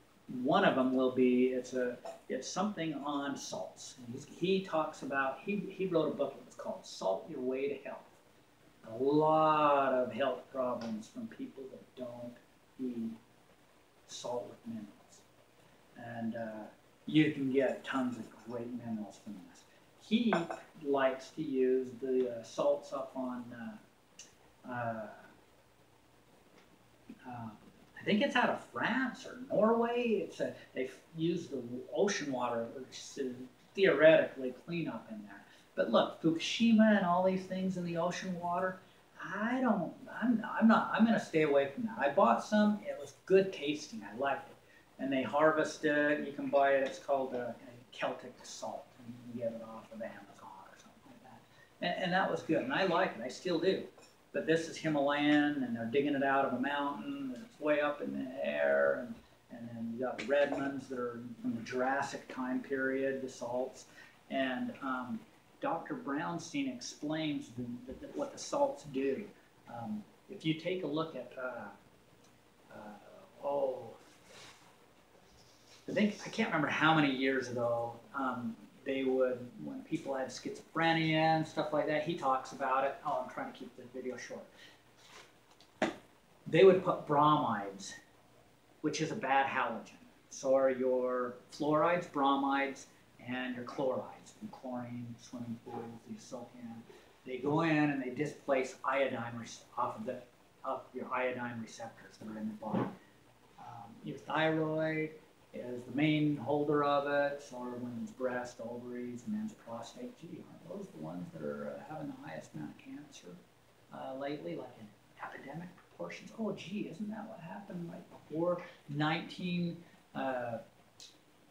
one of them will be, it's a it's something on salts. And he's, he talks about, he, he wrote a book that was called Salt Your Way to Health. A lot of health problems from people that don't eat salt with minerals. And uh, you can get tons of great minerals from this. He likes to use the uh, salts up on... Uh, Uh, um, I think it's out of France or Norway. It's a, they've used the ocean water to theoretically clean up in there. But look, Fukushima and all these things in the ocean water, I don't, I'm, I'm not, I'm going to stay away from that. I bought some, it was good tasting, I liked it. And they harvest it, you can buy it, it's called a, a Celtic salt, and you can get it off of Amazon or something like that. And, and that was good, and I like it, I still do. But this is Himalayan, and they're digging it out of a mountain, and it's way up in the air, and, and then you got the Redmonds that are from the Jurassic time period, the salts, and um, Doctor Brownstein explains the, the, the, what the salts do. Um, if you take a look at, uh, uh, oh, I think, I can't remember how many years ago, um, they would, when people had schizophrenia and stuff like that, he talks about it. Oh, I'm trying to keep the video short. They would put bromides, which is a bad halogen. So are your fluorides, bromides, and your chlorides, and chlorine, swimming pools, the silicon. They go in and they displace iodine off of the, up your iodine receptors that are in the body. Um, your thyroid is the main holder of it, so are women's breast, ovaries, and men's prostate. Gee, aren't those the ones that are uh, having the highest amount of cancer uh, lately, like in epidemic proportions? Oh, gee, isn't that what happened right before nineteen? Uh,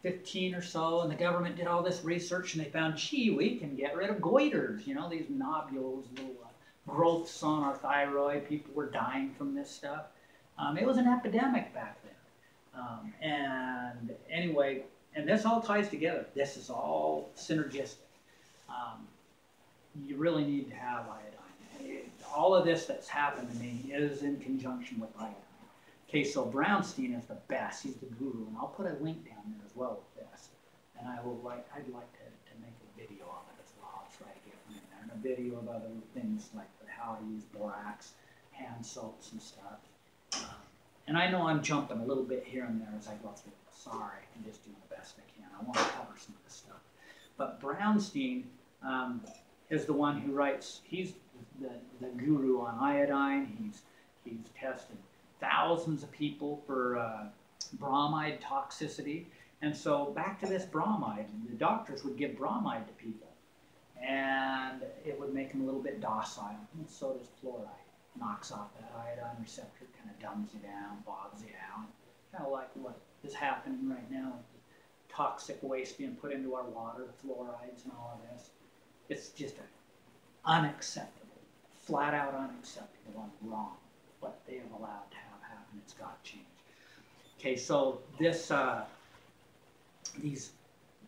fifteen or so, and the government did all this research and they found, gee, we can get rid of goiters, you know, these nodules, little uh, growths on our thyroid. People were dying from this stuff. Um, it was an epidemic back then. Um, and anyway, and this all ties together. This is all synergistic. Um, you really need to have iodine. It, all of this that's happened to me is in conjunction with iodine. Okay, so Brownstein is the best. He's the guru, and I'll put a link down there as well with this. And I will like, I'd like to, to make a video of it as well. I'll try to get one in there. And a video of other things like how to use borax, hand soaps and stuff. Um, and I know I'm jumping a little bit here and there as I go through. Sorry, I'm just doing the best I can. I want to cover some of this stuff. But Brownstein um, is the one who writes, he's the, the guru on iodine. He's, he's tested thousands of people for uh, bromide toxicity. And so back to this bromide, the doctors would give bromide to people and it would make them a little bit docile. And so does fluoride. Knocks off that iodine receptor, kind of dumbs you down, bogs you down. Kind of like what is happening right now with toxic waste being put into our water, the fluorides and all of this. It's just unacceptable, flat out unacceptable and wrong what they have allowed to happen. And it's got to change. Okay, so this, uh, these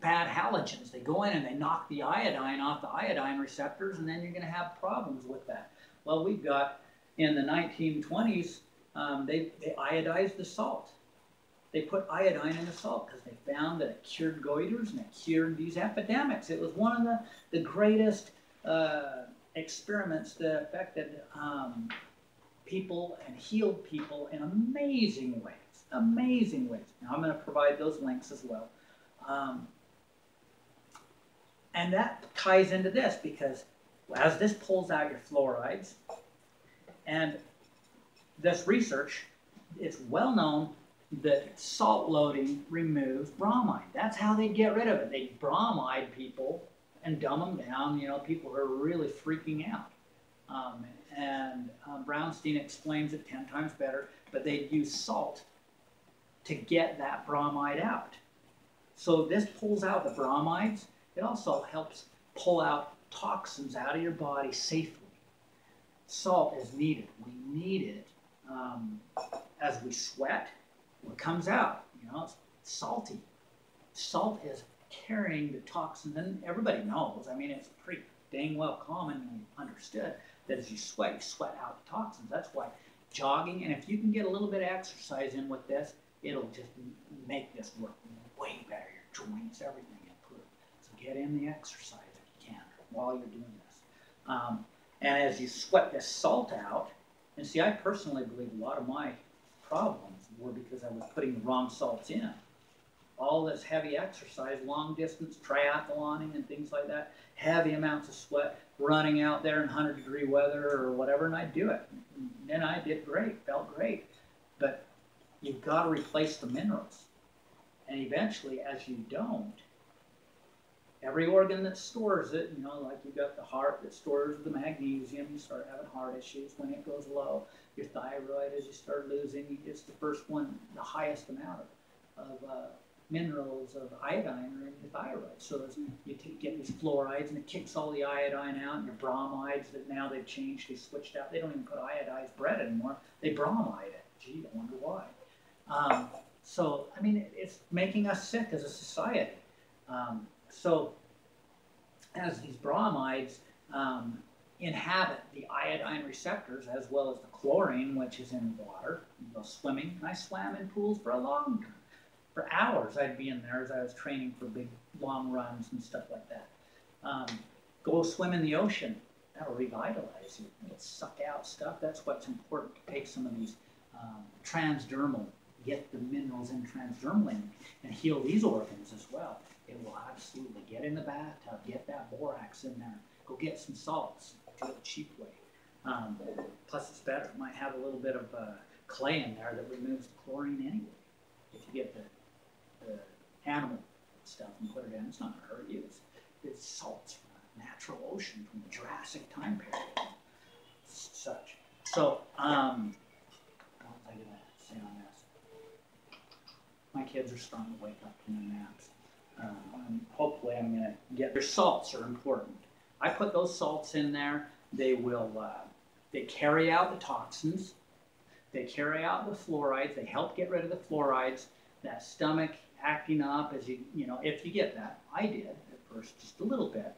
bad halogens, they go in and they knock the iodine off the iodine receptors, and then you're going to have problems with that. Well, we've got, in the nineteen twenties, um, they, they iodized the salt. They put iodine in the salt because they found that it cured goiters and it cured these epidemics. It was one of the, the greatest uh, experiments that affected um, people and healed people in amazing ways, amazing ways. Now I'm going to provide those links as well. Um, and that ties into this because as this pulls out your fluorides, and this research, it's well known that salt loading removes bromide. That's how they get rid of it. They bromide people and dumb them down, you know, people who are really freaking out. Um, and uh, Brownstein explains it ten times better, but they use salt to get that bromide out. So this pulls out the bromides. It also helps pull out toxins out of your body safely. Salt is needed. We need it um, as we sweat. It comes out, you know, it's salty. Salt is carrying the toxins, and everybody knows. I mean, it's pretty dang well commonly understood that as you sweat, you sweat out the toxins. That's why jogging, and if you can get a little bit of exercise in with this, it'll just make this work way better. Your joints, everything improve. So get in the exercise if you can while you're doing this. Um, and as you sweat this salt out, and see, I personally believe a lot of my problems were because I was putting the wrong salts in. All this heavy exercise, long distance triathloning and things like that, heavy amounts of sweat, running out there in one hundred degree weather or whatever, and I'd do it. And then I did great, felt great. But you've got to replace the minerals. And eventually, as you don't, every organ that stores it, you know, like you've got the heart that stores the magnesium, you start having heart issues when it goes low. Your thyroid, as you start losing, it's the first one, the highest amount of, of uh, minerals of iodine are in your thyroid. So you t get these fluorides, and it kicks all the iodine out, and your bromides that now they've changed, they switched out. They don't even put iodized bread anymore. They bromide it. Gee, I wonder why. Um, so, I mean, it's making us sick as a society. Um, So, as these bromides um, inhabit the iodine receptors as well as the chlorine, which is in water, you go swimming. And I swam in pools for a long time. For hours I'd be in there as I was training for big long runs and stuff like that. Um, go swim in the ocean. That'll revitalize you. It'll suck out stuff. That's what's important, to take some of these um, transdermal, get the minerals in transdermally and heal these organs as well. It will absolutely get in the bathtub, get that borax in there, go get some salts, do it the cheap way. Um, plus it's better, it might have a little bit of uh, clay in there that removes the chlorine anyway. If you get the, the animal stuff and put it in, it's not going to hurt you. It's, it's salts from the natural ocean, from the Jurassic time period, such. So, um, what was I going to say on this? My kids are starting to wake up from their naps. Um, and hopefully I'm going to get, their salts are important. I put those salts in there, they will, uh, they carry out the toxins, they carry out the fluorides, they help get rid of the fluorides, that stomach acting up as you, you know, if you get that. I did at first, just a little bit,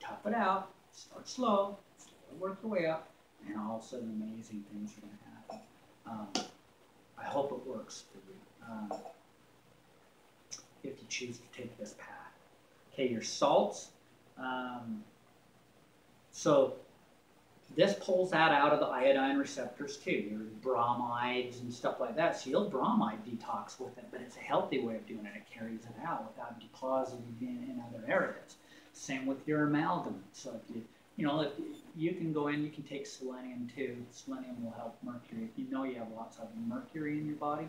tough it out, start slow, slowly work your way up, and all of a sudden amazing things are going to happen. Um, I hope it works for you. Um, if you choose to take this path. Okay, your salts. Um, so this pulls that out of the iodine receptors too, your bromides and stuff like that. So you'll bromide detox with it, but it's a healthy way of doing it. It carries it out without depositing in, in other areas. Same with your amalgam. So if you, you know, if you can go in, you can take selenium too. Selenium will help mercury. If you know you have lots of mercury in your body,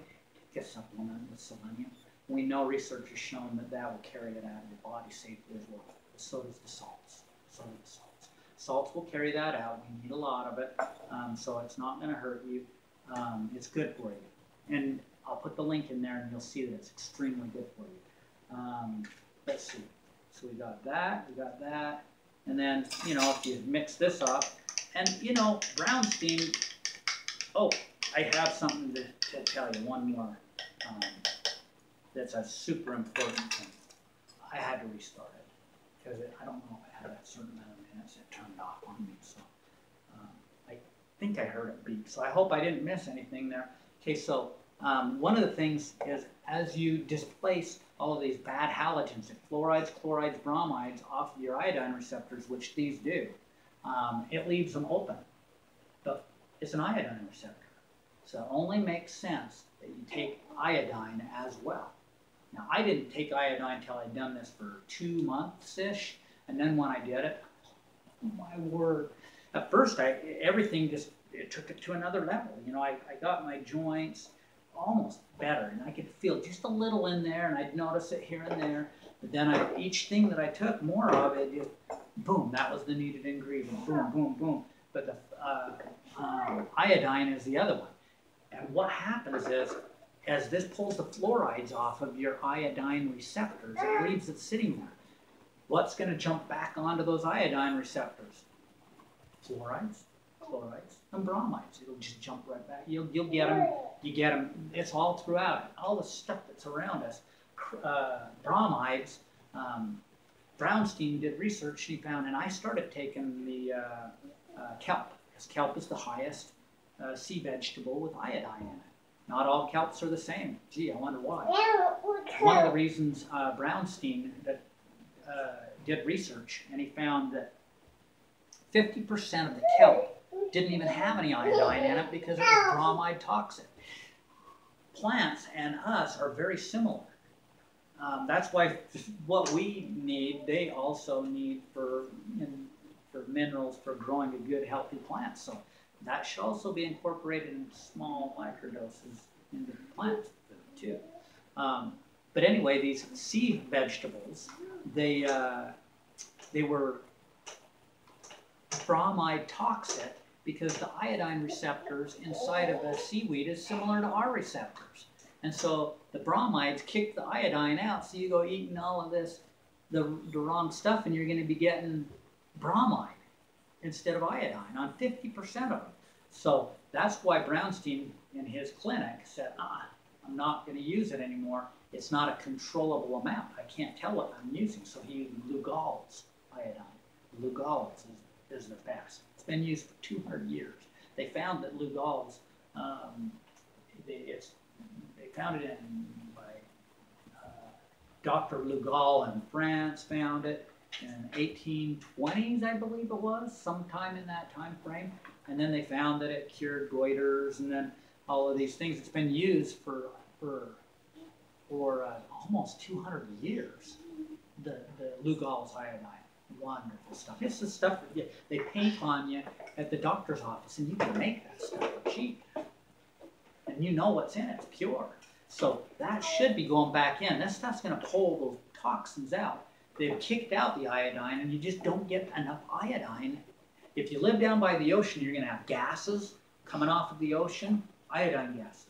take a supplement with selenium. We know research has shown that that will carry it out of your body safely as well. So does the salts. So does the salts. Salts will carry that out. We need a lot of it, um, so it's not going to hurt you. Um, it's good for you. And I'll put the link in there, and you'll see that it's extremely good for you. Um, let's see. So we got that. We got that. And then, you know, if you mix this up, and, you know, brown steam. Oh, I have something to, to tell you. One more. Um, That's a super important thing. I had to restart it because it, I don't know if I had a certain amount of minutes. It turned off on me, so um, I think I heard it beep. So I hope I didn't miss anything there. Okay, so um, one of the things is as you displace all of these bad halogens, the fluorides, chlorides, bromides off of your iodine receptors, which these do, um, it leaves them open. But it's an iodine receptor, so it only makes sense that you take iodine as well. Now, I didn't take iodine until I'd done this for two months-ish, and then when I did it, oh my word. At first, I, everything just, it took it to another level. You know, I, I got my joints almost better, and I could feel just a little in there, and I'd notice it here and there, but then I, each thing that I took more of it, just boom, that was the needed ingredient, boom, boom, boom. But the uh, uh, iodine is the other one. And what happens is, as this pulls the fluorides off of your iodine receptors, it leaves it sitting there. What's going to jump back onto those iodine receptors? Fluorides, chlorides, and bromides. It'll just jump right back. You'll, you'll get them. You get them. It's all throughout. All the stuff that's around us. Uh, bromides. Um, Brownstein did research. He found, and I started taking the uh, uh, kelp, because kelp is the highest uh, sea vegetable with iodine in it. Not all kelps are the same. Gee, I wonder why. Yeah, one of the reasons uh, Brownstein that, uh, did research, and he found that fifty percent of the kelp didn't even have any iodine in it because it was bromide toxic. Plants and us are very similar. Um, that's why what we need, they also need for, in, for minerals for growing a good, healthy plant. So that should also be incorporated in small microdoses in the plant food too. Um, but anyway, these sea vegetables, they, uh, they were bromide-toxic because the iodine receptors inside of a seaweed is similar to our receptors. And so the bromides kick the iodine out, so you go eating all of this, the, the wrong stuff, and you're going to be getting bromide instead of iodine on fifty percent of them. So that's why Brownstein in his clinic said, ah, I'm not going to use it anymore. It's not a controllable amount. I can't tell what I'm using. So he used Lugol's iodine. Lugol's is, is the best. It's been used for two hundred years. They found that Lugol's, um, it's, they found it in, by uh, Doctor Lugol in France found it in eighteen twenties, I believe it was, sometime in that time frame. And then they found that it cured goiters and then all of these things. It's been used for for for uh, almost two hundred years. The the Lugol's iodine, wonderful stuff. It's the stuff that you, they paint on you at the doctor's office, and you can make that stuff cheap. And you know what's in it; it's pure. So that should be going back in. That stuff's going to pull those toxins out. They've kicked out the iodine, and you just don't get enough iodine. If you live down by the ocean, you're going to have gases coming off of the ocean, iodine gases.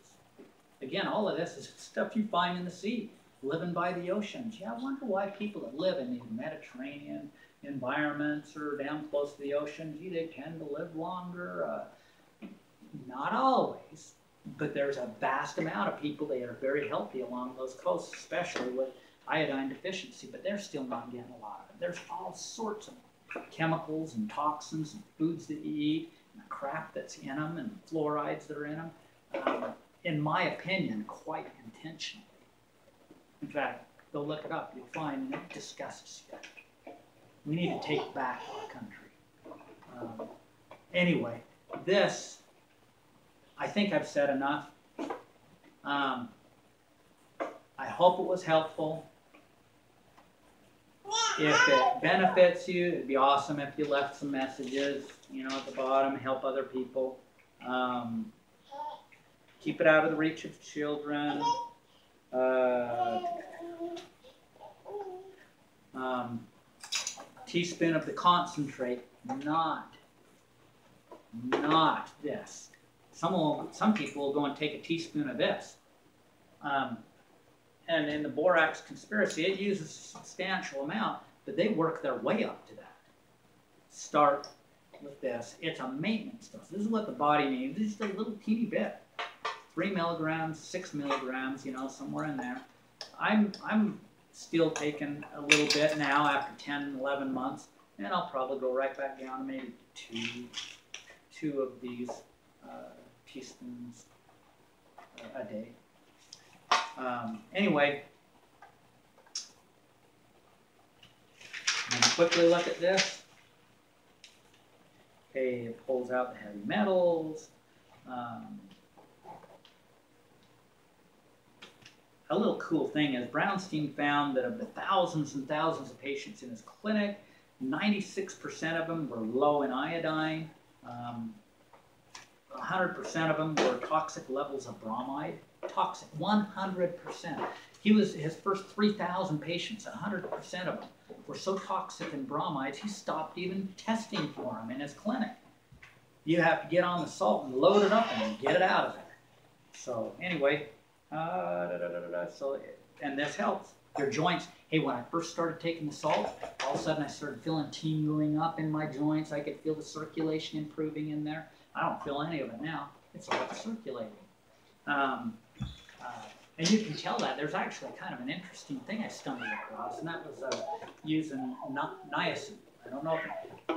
Again, all of this is stuff you find in the sea, living by the ocean. Gee, I wonder why people that live in these Mediterranean environments or down close to the ocean, gee, they tend to live longer. Uh, not always, but there's a vast amount of people that are very healthy along those coasts, especially with iodine deficiency, but they're still not getting a lot of it. There's all sorts of chemicals and toxins and foods that you eat and the crap that's in them and the fluorides that are in them, um, in my opinion, quite intentionally. In fact, go look it up. You'll find it disgusts you. We need to take back our country. Um, anyway, this, I think I've said enough. Um, I hope it was helpful. If it benefits you, it'd be awesome if you left some messages, you know, at the bottom, help other people. Um, keep it out of the reach of children. Uh, um, teaspoon of the concentrate, not, not this. Some, will, some people will go and take a teaspoon of this. Um, And in the borax conspiracy, it uses a substantial amount, but they work their way up to that. Start with this. It's a maintenance dose. This is what the body needs. It's just a little teeny bit. Three milligrams, six milligrams, you know, somewhere in there. I'm, I'm still taking a little bit now after ten, eleven months, and I'll probably go right back down to maybe two, two of these uh, teaspoons a day. Um, anyway, I'm going to quickly look at this. Okay, it pulls out the heavy metals. Um, a little cool thing is Brownstein found that of the thousands and thousands of patients in his clinic, ninety-six percent of them were low in iodine. Um, one hundred percent of them were toxic levels of bromide. Toxic, one hundred percent. He was, his first three thousand patients, one hundred percent of them were so toxic in bromides, he stopped even testing for them in his clinic. You have to get on the salt and load it up and get it out of there. So anyway, uh, da, da, da, da, da. So, and this helps. Your joints, hey, when I first started taking the salt, all of a sudden I started feeling tingling up in my joints. I could feel the circulation improving in there. I don't feel any of it now. It's all circulating. Um, Uh, and you can tell that there's actually kind of an interesting thing I stumbled across, and that was uh, using niacin. I don't know if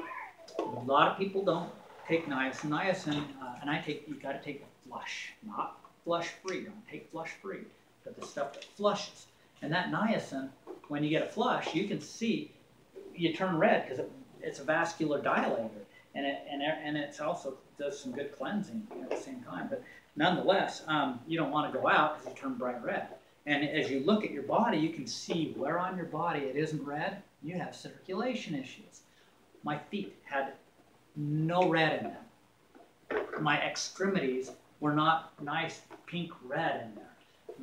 a lot of people don't take niacin. Niacin, uh, and I take, you've got to take the flush, not flush free. Don't take flush free, but the stuff that flushes. And that niacin, when you get a flush, you can see you turn red because it, it's a vascular dilator, and it and and it's also does some good cleansing at the same time, but. Nonetheless, um, you don't want to go out because you turn bright red. And as you look at your body, you can see where on your body it isn't red. You have circulation issues. My feet had no red in them. My extremities were not nice pink red in there.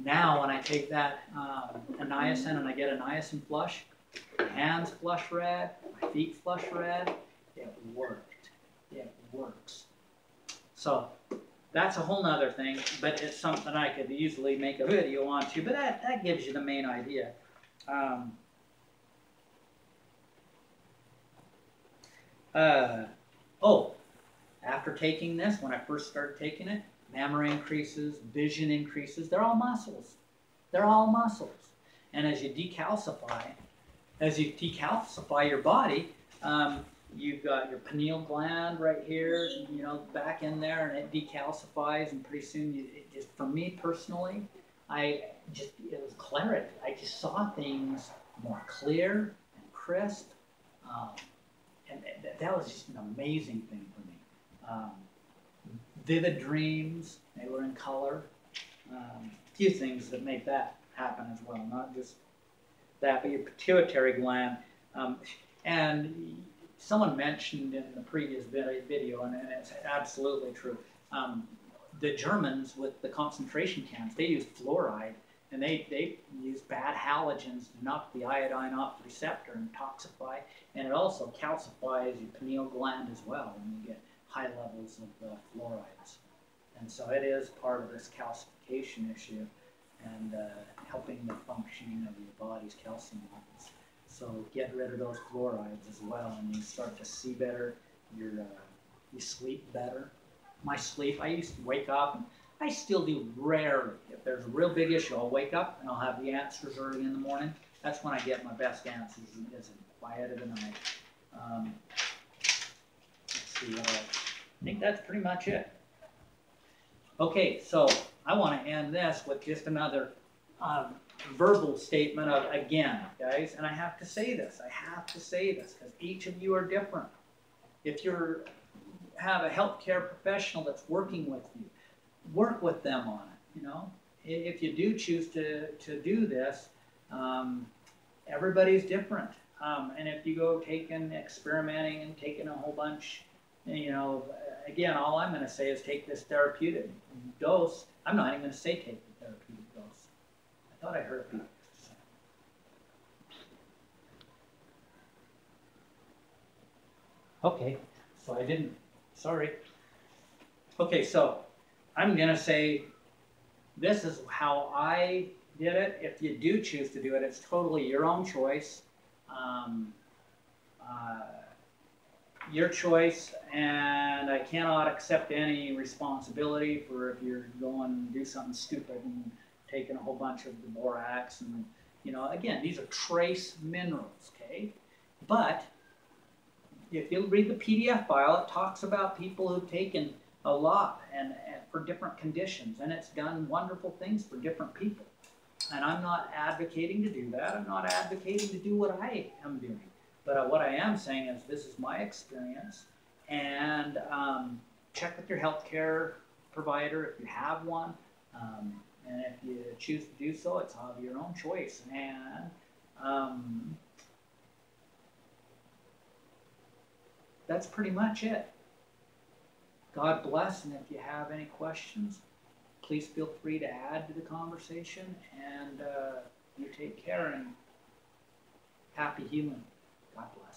Now when I take that um, niacin and I get a niacin flush, my hands flush red, my feet flush red, it worked. It works. So that's a whole nother thing, but it's something I could easily make a video on too, but that, that gives you the main idea. Um, uh, oh, after taking this, when I first started taking it, memory increases, vision increases. They're all muscles. They're all muscles. And as you decalcify, as you decalcify your body, um, you've got your pineal gland right here, you know, back in there, and it decalcifies, and pretty soon, you, it just, for me personally, I just, it was clarity. I just saw things more clear and crisp, um, and th that was just an amazing thing for me. Um, vivid dreams, they were in color. Um, a few things that make that happen as well, not just that, but your pituitary gland, um, and someone mentioned in the previous video, and, and it's absolutely true, um, the Germans with the concentration camps, they used fluoride, and they, they used bad halogens to knock the iodine off the receptor and toxify, and it also calcifies your pineal gland as well when you get high levels of uh, fluorides. And so it is part of this calcification issue and uh, helping the functioning of your body's calcium levels. So get rid of those fluorides as well, and you start to see better, you're, uh, you sleep better. My sleep, I used to wake up, and I still do rarely. If there's a real big issue, I'll wake up and I'll have the answers early in the morning. That's when I get my best answers, is in the quiet of the night. Um, let's see, uh, I think that's pretty much it. Okay, so I want to end this with just another um, verbal statement of, again, guys, and I have to say this, I have to say this, because each of you are different. If you have a healthcare professional that's working with you, work with them on it, you know. If you do choose to, to do this, um, everybody's different. Um, and if you go taking, experimenting and taking a whole bunch, you know, again, all I'm going to say is take this therapeutic dose. I'm not even going to say take the therapeutic dose. I thought I heard people. Okay, so I didn't, sorry. Okay, so I'm gonna say this is how I did it. If you do choose to do it, it's totally your own choice. Um, uh, your choice, and I cannot accept any responsibility for if you're going and do something stupid and taking a whole bunch of the borax, and, you know, again, these are trace minerals, okay? But if you read the P D F file, it talks about people who've taken a lot and, and for different conditions, and it's done wonderful things for different people. And I'm not advocating to do that. I'm not advocating to do what I am doing. But uh, what I am saying is this is my experience, and um, check with your healthcare provider if you have one. Um, And if you choose to do so, it's of your own choice. And um, that's pretty much it. God bless. And if you have any questions, please feel free to add to the conversation. And uh, you take care, and happy healing. God bless.